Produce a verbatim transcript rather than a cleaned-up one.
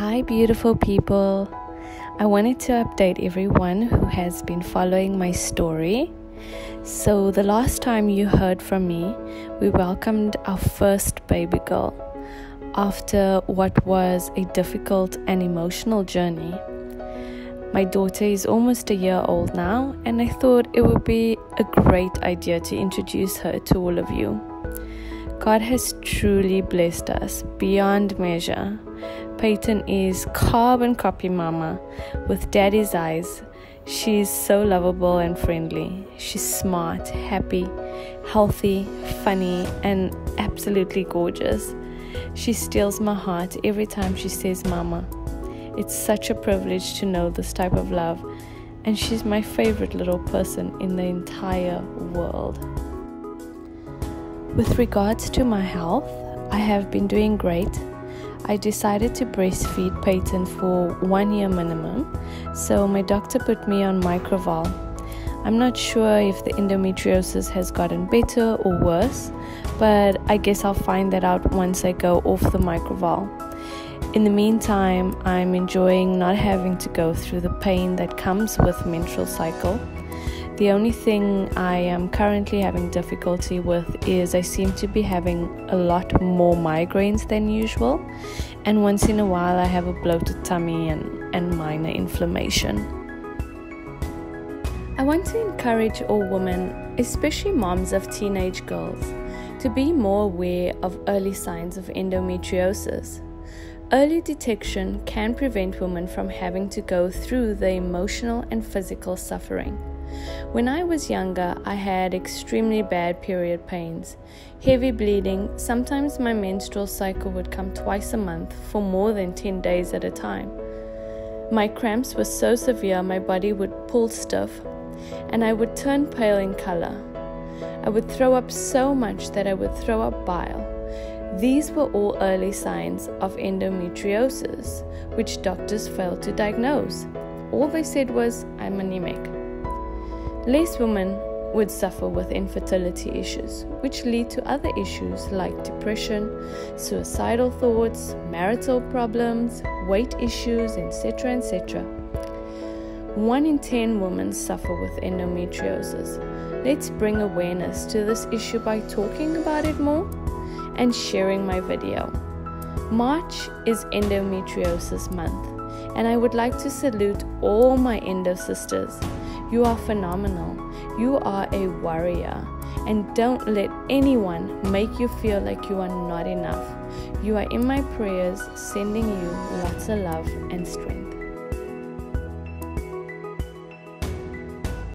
Hi beautiful people, I wanted to update everyone who has been following my story. So the last time you heard from me, we welcomed our first baby girl after what was a difficult and emotional journey. My daughter is almost a year old now, and I thought it would be a great idea to introduce her to all of you. God has truly blessed us beyond measure. Peyton is carbon copy mama with daddy's eyes. She is so lovable and friendly. She's smart, happy, healthy, funny, and absolutely gorgeous. She steals my heart every time she says mama. It's such a privilege to know this type of love, and she's my favorite little person in the entire world. With regards to my health, I have been doing great. I decided to breastfeed Peyton for one year minimum, so my doctor put me on microval. I'm not sure if the endometriosis has gotten better or worse, but I guess I'll find that out once I go off the microval. In the meantime, I'm enjoying not having to go through the pain that comes with menstrual cycle. The only thing I am currently having difficulty with is I seem to be having a lot more migraines than usual, and once in a while I have a bloated tummy and, and minor inflammation. I want to encourage all women, especially moms of teenage girls, to be more aware of early signs of endometriosis. Early detection can prevent women from having to go through the emotional and physical suffering. When I was younger, I had extremely bad period pains, heavy bleeding. Sometimes my menstrual cycle would come twice a month for more than ten days at a time. My cramps were so severe my body would pull stiff, and I would turn pale in color. I would throw up so much that I would throw up bile. These were all early signs of endometriosis, which doctors failed to diagnose. All they said was, I'm anemic. Less women would suffer with infertility issues, which lead to other issues like depression, suicidal thoughts, marital problems, weight issues, et cetera, et cetera. One in ten women suffer with endometriosis. Let's bring awareness to this issue by talking about it more and sharing my video. March is Endometriosis Month, and I would like to salute all my endo sisters. You are phenomenal. You are a warrior. And don't let anyone make you feel like you are not enough. You are in my prayers, sending you lots of love and strength.